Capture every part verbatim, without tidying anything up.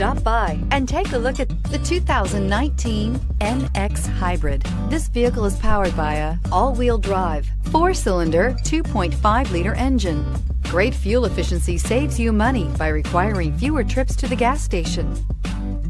Stop by and take a look at the two thousand nineteen N X Hybrid. This vehicle is powered by a all-wheel drive, four-cylinder, two point five liter engine. Great fuel efficiency saves you money by requiring fewer trips to the gas station.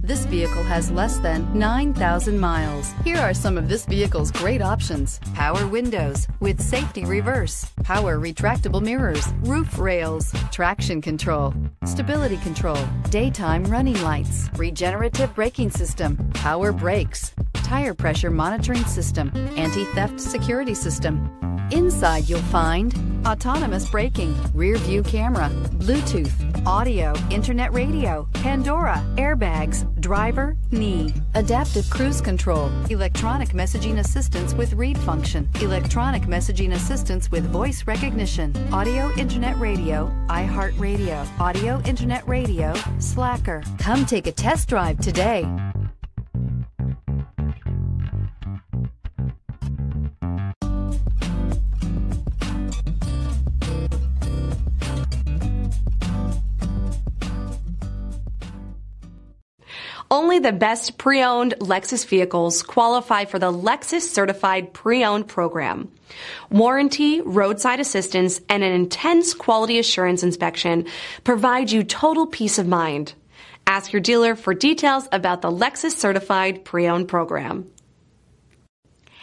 This vehicle has less than nine thousand miles. Here are some of this vehicle's great options: power windows with safety reverse, power retractable mirrors, roof rails, traction control, stability control, daytime running lights, regenerative braking system, power brakes, tire pressure monitoring system, anti-theft security system. Inside you'll find autonomous braking, rear view camera, Bluetooth, audio, internet radio, Pandora, airbags, driver, knee, adaptive cruise control, electronic messaging assistance with read function, electronic messaging assistance with voice recognition, audio internet radio, iHeartRadio, audio internet radio, Slacker. Come take a test drive today. Only the best pre-owned Lexus vehicles qualify for the Lexus Certified Pre-Owned Program. Warranty, roadside assistance, and an intense quality assurance inspection provide you total peace of mind. Ask your dealer for details about the Lexus Certified Pre-Owned Program.